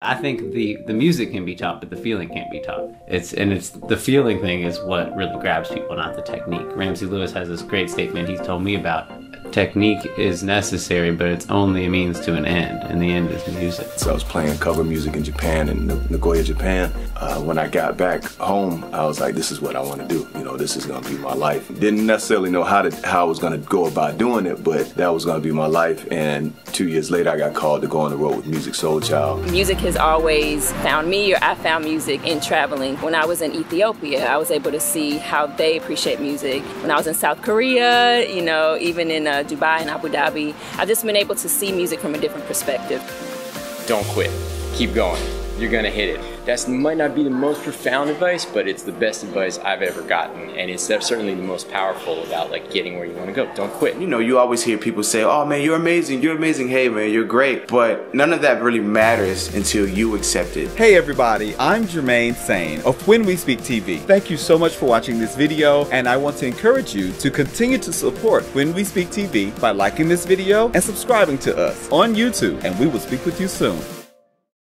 I think the music can be taught, but the feeling can't be taught. It's the feeling thing is what really grabs people, not the technique. Ramsey Lewis has this great statement he's told me about. Technique is necessary, but it's only a means to an end, and the end is music. So I was playing cover music in Japan, in Nagoya, Japan. When I got back home, I was like, this is what I want to do. You know, this is going to be my life. Didn't necessarily know how I was going to go about doing it, but that was going to be my life. And 2 years later, I got called to go on the road with Musiq Soulchild. Music has always found me, or I found music in traveling. When I was in Ethiopia, I was able to see how they appreciate music. When I was in South Korea, you know, even in Dubai and Abu Dhabi, I've just been able to see music from a different perspective. Don't quit. Keep going. You're gonna hit it. That might not be the most profound advice, but it's the best advice I've ever gotten, and it's certainly the most powerful about like getting where you want to go. Don't quit. You know, you always hear people say, "Oh man, you're amazing. You're amazing. Hey man, you're great." But none of that really matters until you accept it. Hey everybody, I'm Jermaine Sain of When We Speak TV. Thank you so much for watching this video, and I want to encourage you to continue to support When We Speak TV by liking this video and subscribing to us on YouTube. And we will speak with you soon.